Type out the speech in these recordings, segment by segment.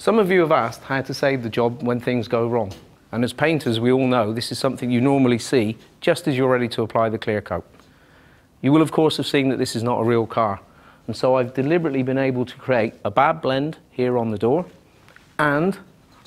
Some of you have asked how to save the job when things go wrong. And as painters, we all know this is something you normally see just as you're ready to apply the clear coat. You will, of course, have seen that this is not a real car. And so I've deliberately been able to create a bad blend here on the door, and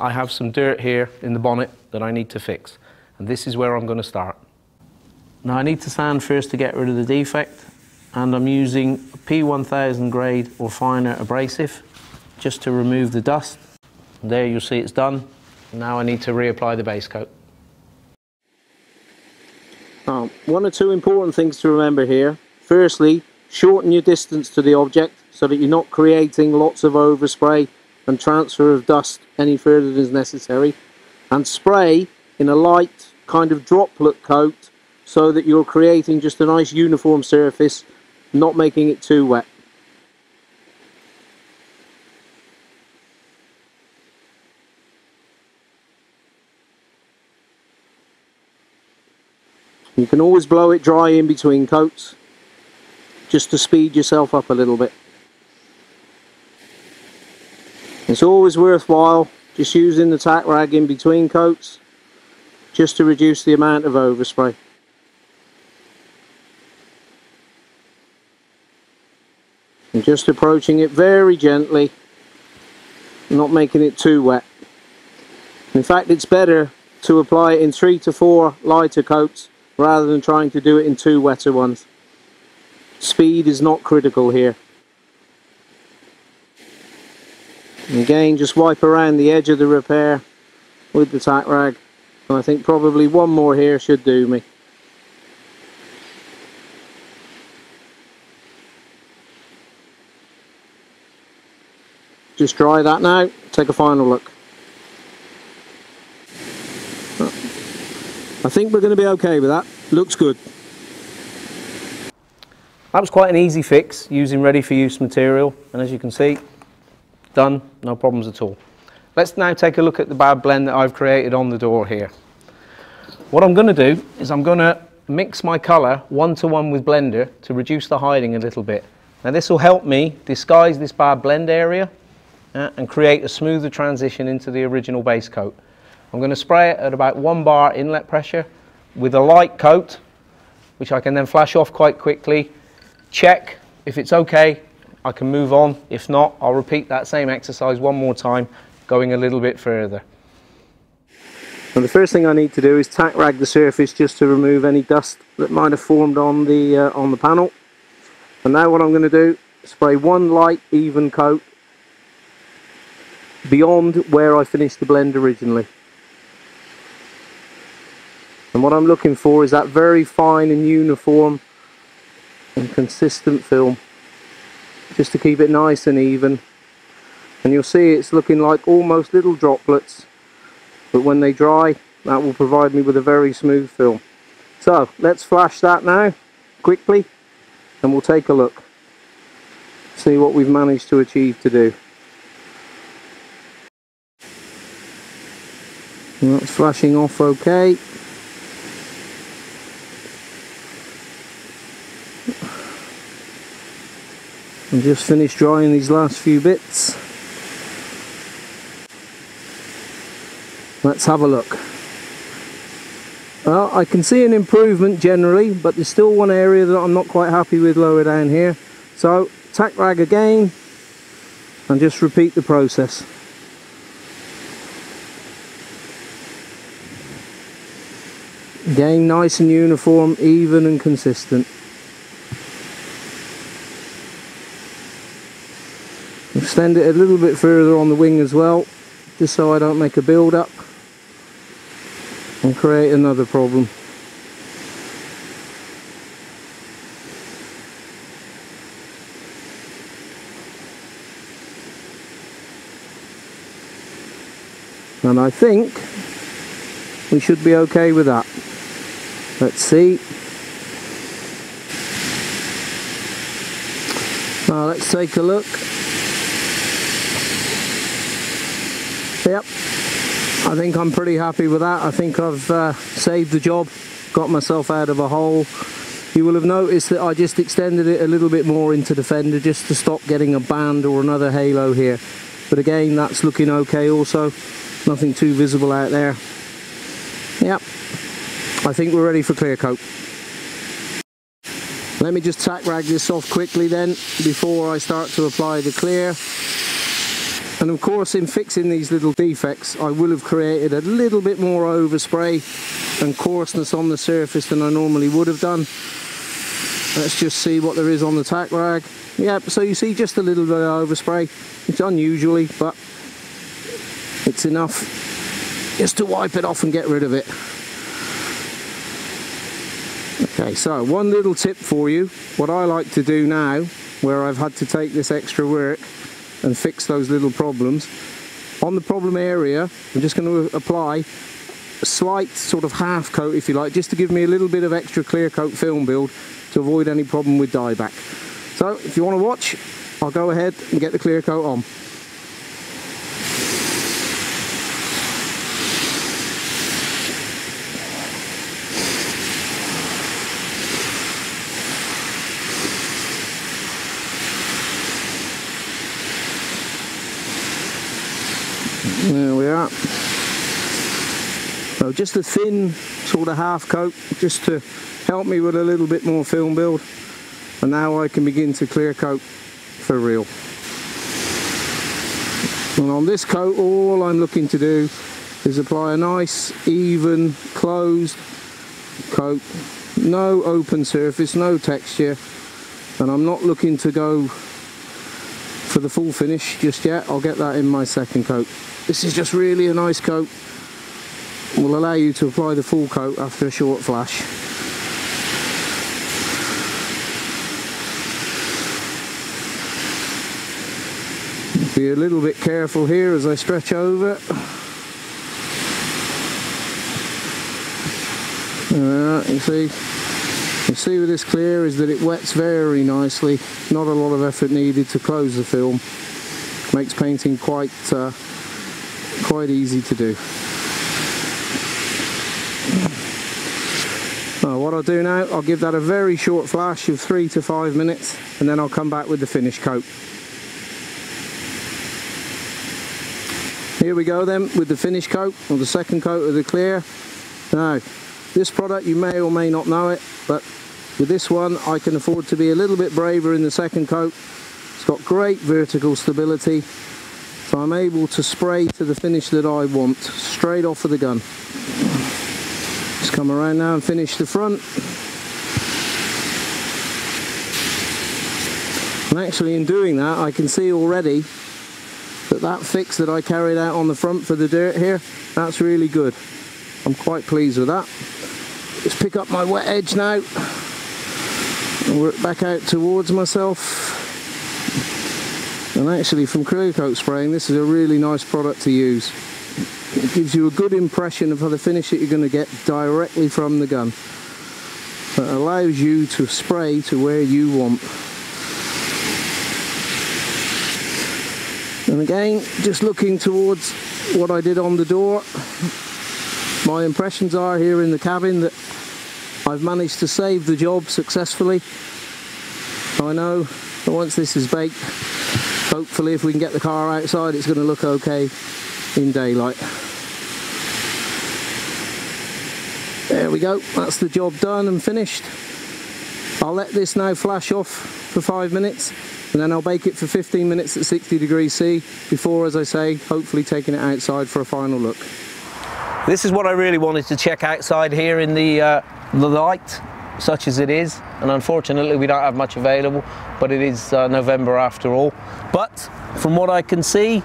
I have some dirt here in the bonnet that I need to fix. And this is where I'm going to start. Now I need to sand first to get rid of the defect, and I'm using P1000 grade or finer abrasive just to remove the dust. And there you'll see it's done. Now I need to reapply the base coat. Now, one or two important things to remember here. Firstly, shorten your distance to the object so that you're not creating lots of overspray and transfer of dust any further than is necessary, and spray in a light kind of droplet coat so that you're creating just a nice uniform surface, not making it too wet. You can always blow it dry in between coats just to speed yourself up a little bit. It's always worthwhile just using the tack rag in between coats just to reduce the amount of overspray. And just approaching it very gently, not making it too wet. In fact, it's better to apply it in 3 to 4 lighter coats rather than trying to do it in 2 wetter ones. Speed is not critical here. And again, just wipe around the edge of the repair with the tack rag, and I think probably one more here should do me. Just dry that now, take a final look. I think we're going to be okay with that. Looks good. That was quite an easy fix using ready for use material, and as you can see, done, no problems at all. Let's now take a look at the bad blend that I've created on the door here. What I'm going to do is I'm going to mix my colour 1-to-1 with Blender to reduce the hiding a little bit. Now this will help me disguise this bad blend area and create a smoother transition into the original base coat. I'm going to spray it at about 1 bar inlet pressure with a light coat, which I can then flash off quite quickly, check if it's okay, I can move on. If not, I'll repeat that same exercise 1 more time, going a little bit further. And the first thing I need to do is tack rag the surface just to remove any dust that might have formed on the panel. And now what I'm going to do is spray 1 light even coat beyond where I finished the blend originally. And what I'm looking for is that very fine and uniform and consistent film, just to keep it nice and even. And you'll see it's looking like almost little droplets, but when they dry, that will provide me with a very smooth film. So let's flash that now quickly, and we'll take a look, see what we've managed to achieve to do. And that's flashing off okay. And just finished drying these last few bits. Let's have a look. Well, I can see an improvement generally, but there's still one area that I'm not quite happy with lower down here. So tack rag again and just repeat the process. Again, nice and uniform, even and consistent. Extend it a little bit further on the wing as well, just so I don't make a build up and create another problem. And I think we should be okay with that. Let's see. Now let's take a look. Yep, I think I'm pretty happy with that. I think I've saved the job, got myself out of a hole. You will have noticed that I just extended it a little bit more into the fender just to stop getting a band or another halo here. But again, that's looking okay also. Nothing too visible out there. Yep, I think we're ready for clear coat. Let me just tack rag this off quickly then before I start to apply the clear. And of course, in fixing these little defects, I will have created a little bit more overspray and coarseness on the surface than I normally would have done. Let's just see what there is on the tack rag. Yeah, so you see just a little bit of overspray. It's unusually, but it's enough just to wipe it off and get rid of it. Okay, so one little tip for you. What I like to do now, where I've had to take this extra work and fix those little problems, on the problem area, I'm just going to apply a slight sort of half coat, if you like, just to give me a little bit of extra clear coat film build to avoid any problem with dieback. So if you want to watch, I'll go ahead and get the clear coat on. There we are. So just a thin sort of half coat just to help me with a little bit more film build, and now I can begin to clear coat for real. And on this coat, all I'm looking to do is apply a nice even closed coat, no open surface, no texture, and I'm not looking to go for the full finish just yet. I'll get that in my second coat. This is just really a nice coat. It will allow you to apply the full coat after a short flash. Be a little bit careful here as I stretch over. You see with this clear is that it wets very nicely. Not a lot of effort needed to close the film. Makes painting quite easy to do. Now, what I'll do now, I'll give that a very short flash of 3 to 5 minutes, and then I'll come back with the finished coat. Here we go then with the finished coat, or the second coat of the clear. Now, this product, you may or may not know it, but with this one I can afford to be a little bit braver in the second coat. It's got great vertical stability, so I'm able to spray to the finish that I want, straight off of the gun. Just come around now and finish the front. And actually in doing that, I can see already that fix that I carried out on the front for the dirt here, that's really good. I'm quite pleased with that. Just pick up my wet edge now and work back out towards myself. And actually from clear coat spraying, this is a really nice product to use. It gives you a good impression of how the finish that you're going to get directly from the gun. It allows you to spray to where you want. And again, just looking towards what I did on the door, my impressions are here in the cabin that I've managed to save the job successfully. I know that once this is baked, hopefully if we can get the car outside, it's going to look okay in daylight. There we go, that's the job done and finished. I'll let this now flash off for 5 minutes, and then I'll bake it for 15 minutes at 60 degrees C before, as I say, hopefully taking it outside for a final look. This is what I really wanted to check outside here in the light, such as it is, and unfortunately we don't have much available, but it is November after all. But from what I can see,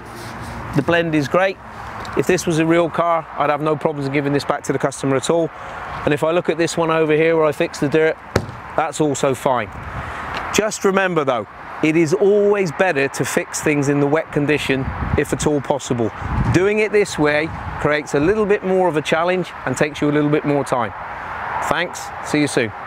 the blend is great. If this was a real car, I'd have no problems giving this back to the customer at all. And if I look at this one over here where I fixed the dirt, that's also fine. Just remember though, it is always better to fix things in the wet condition if at all possible. Doing it this way creates a little bit more of a challenge and takes you a little bit more time. Thanks, see you soon.